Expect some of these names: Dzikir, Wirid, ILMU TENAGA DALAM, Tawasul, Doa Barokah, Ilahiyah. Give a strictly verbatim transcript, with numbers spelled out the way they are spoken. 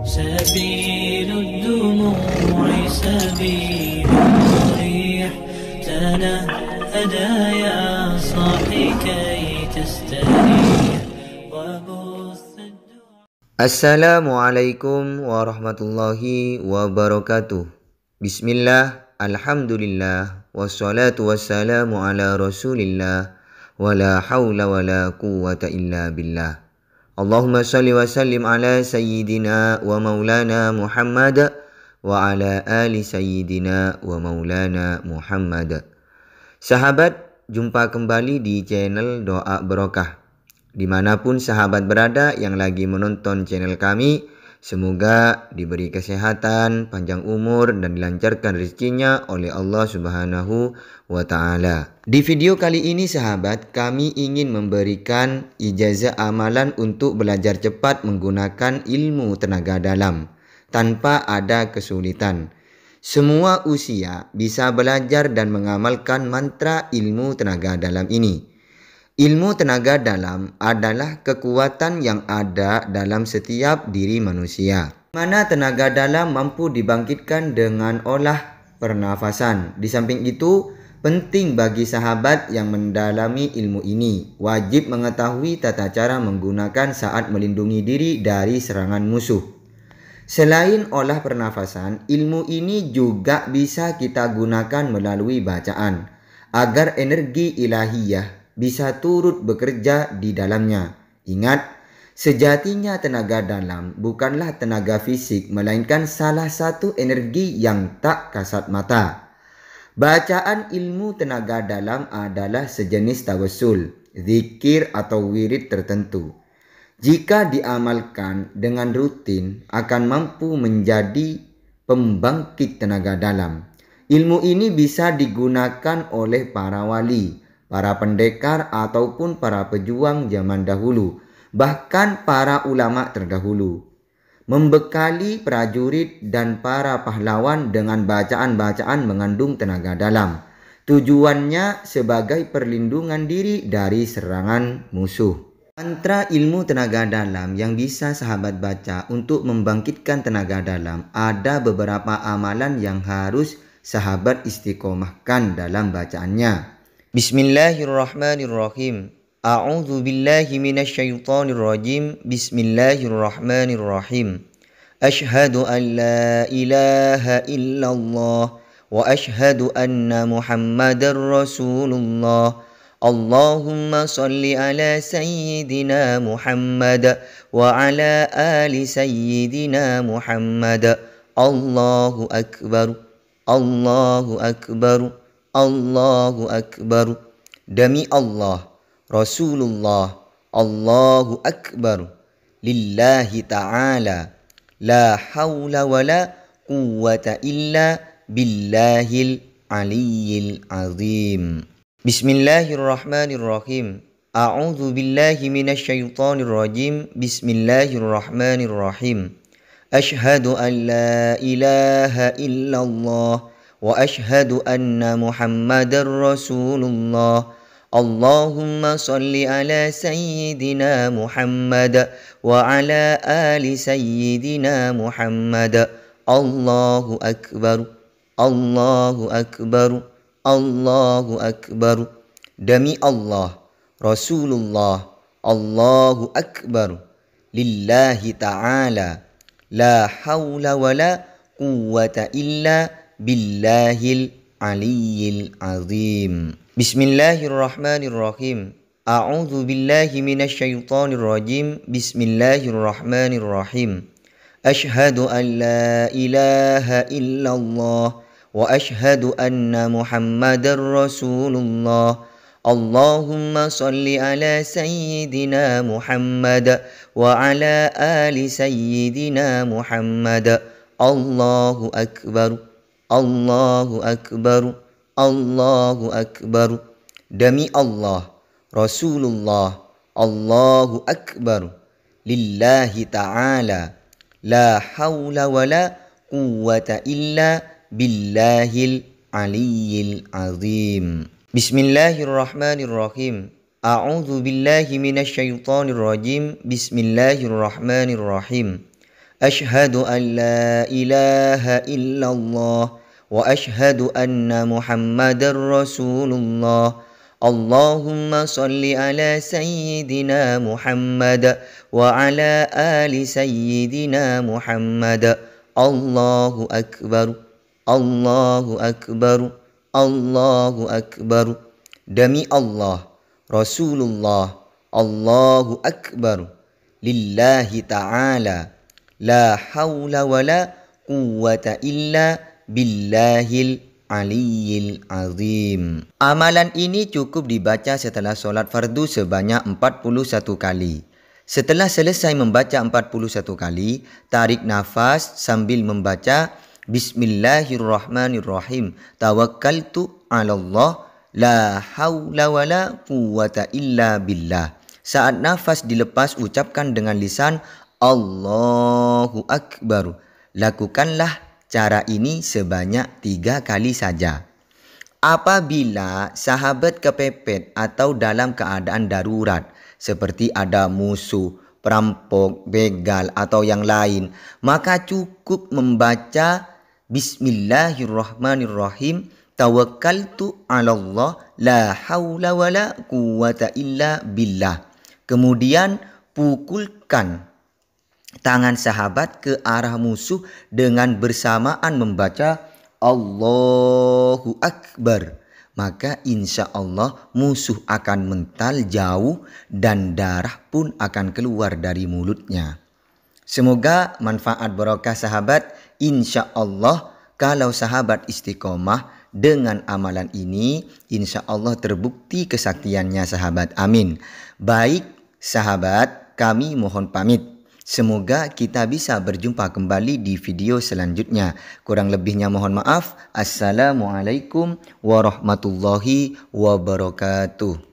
سبيل الدموع سبيل الريح تنهدى يا صاحي كي تستريح وبث الدعاء. Assalamualaikum warahmatullahi wabarakatuh. Bismillah, alhamdulillah, wassalatu wassalamu ala rasulillah, wala hawla wala quwwata illa billah. Allahumma salli wa sallim ala sayyidina wa maulana Muhammad wa ala ali sayyidina wa maulana Muhammad. Sahabat, jumpa kembali di channel Doa Barokah. Dimanapun sahabat berada yang lagi menonton channel kami, semoga diberi kesehatan, panjang umur, dan dilancarkan rezekinya oleh Allah Subhanahu wa Ta'ala. Di video kali ini sahabat, kami ingin memberikan ijazah amalan untuk belajar cepat menggunakan ilmu tenaga dalam tanpa ada kesulitan. Semua usia bisa belajar dan mengamalkan mantra ilmu tenaga dalam ini. Ilmu tenaga dalam adalah kekuatan yang ada dalam setiap diri manusia, mana tenaga dalam mampu dibangkitkan dengan olah pernafasan. Di samping itu, penting bagi sahabat yang mendalami ilmu ini wajib mengetahui tata cara menggunakan saat melindungi diri dari serangan musuh. Selain olah pernafasan, ilmu ini juga bisa kita gunakan melalui bacaan agar energi ilahiyah bisa turut bekerja di dalamnya. Ingat, sejatinya tenaga dalam bukanlah tenaga fisik, melainkan salah satu energi yang tak kasat mata. Bacaan ilmu tenaga dalam adalah sejenis tawassul, zikir atau wirid tertentu. Jika diamalkan dengan rutin, akan mampu menjadi pembangkit tenaga dalam. Ilmu ini bisa digunakan oleh para wali, para pendekar, ataupun para pejuang zaman dahulu, bahkan para ulama terdahulu. Membekali prajurit dan para pahlawan dengan bacaan-bacaan mengandung tenaga dalam. Tujuannya sebagai perlindungan diri dari serangan musuh. Mantra ilmu tenaga dalam yang bisa sahabat baca untuk membangkitkan tenaga dalam, ada beberapa amalan yang harus sahabat istiqomahkan dalam bacaannya. Bismillahirrahmanirrahim. A'udzu billahi minasyaitonir rajim. Bismillahirrahmanirrahim. Asyhadu an la ilaha illallah wa asyhadu anna Muhammadar Rasulullah. Allahumma salli ala sayyidina Muhammad wa ala ali sayyidina Muhammad. Allahu akbar. Allahu akbar. Allahu akbar. Demi Allah, Rasulullah. Allahu akbar. Lillahi ta'ala. La hawla wa la quwwata illa billahil aliyyil azim. Bismillahirrahmanirrahim. A'udzu billahi minasyaitonir rajim. Bismillahirrahmanirrahim. Asyhadu an la ilaha illallah wa asyhadu anna Muhammadar Rasulullah. Allahumma salli ala sayyidina Muhammad wa ala ali sayyidina Muhammad. Allahu akbar. Allahu akbar. Allahu akbar. Demi Allah, Rasulullah. Allahu akbar. Lillahi ta'ala. La hawla wa la quwwata illa billahil aliyyil azim. Bismillahirrahmanirrahim. A'udzu billahi minasyaitonir rajim. Bismillahirrahmanirrahim. Asyhadu an la ilaha illallah wa asyhadu anna Muhammadar Rasulullah. Allahumma salli ala sayyidina Muhammad wa ala ali sayyidina Muhammad. Allahu akbar. Allahu akbar. Allahu akbar. Demi Allah, Rasulullah. Allahu akbar. Lillahi ta'ala. La hawla wa la quwwata illa billahil aliyyil azim. Bismillahirrahmanirrahim. A'udzu billahi minasyaitonir rajim. Bismillahirrahmanirrahim. Asyhadu an la ilaha illallah wa asyhadu anna Muhammadar Rasulullah. Allahumma salli ala sayyidina Muhammad wa ala ali sayyidina Muhammad. Allahu akbar, Allahu akbar, Allahu akbar. Demi Allah, Rasulullah, Allahu akbar. Lillahi ta'ala. La hawla wa la quwwata illa billahil aliyyil azim. Amalan ini cukup dibaca setelah sholat fardu sebanyak empat puluh satu kali. Setelah selesai membaca empat puluh satu kali, tarik nafas sambil membaca Bismillahirrahmanirrahim. Tawakkaltu 'alallah la hawla wa la quwwata illa billah. Saat nafas dilepas, ucapkan dengan lisan Allahu akbar. Lakukanlah cara ini sebanyak tiga kali saja. Apabila sahabat kepepet atau dalam keadaan darurat, seperti ada musuh, perampok, begal atau yang lain, maka cukup membaca Bismillahirrahmanirrahim. Tawakkaltu 'alallah la hawla wa la quwwata illa billah. Kemudian pukulkan tangan sahabat ke arah musuh dengan bersamaan membaca Allahu akbar. Maka insya Allah musuh akan mental jauh dan darah pun akan keluar dari mulutnya. Semoga manfaat barokah sahabat. Insya Allah kalau sahabat istiqomah dengan amalan ini, insya Allah terbukti kesaktiannya sahabat. Amin. Baik sahabat, kami mohon pamit. Semoga kita bisa berjumpa kembali di video selanjutnya. Kurang lebihnya mohon maaf. Assalamualaikum warahmatullahi wabarakatuh.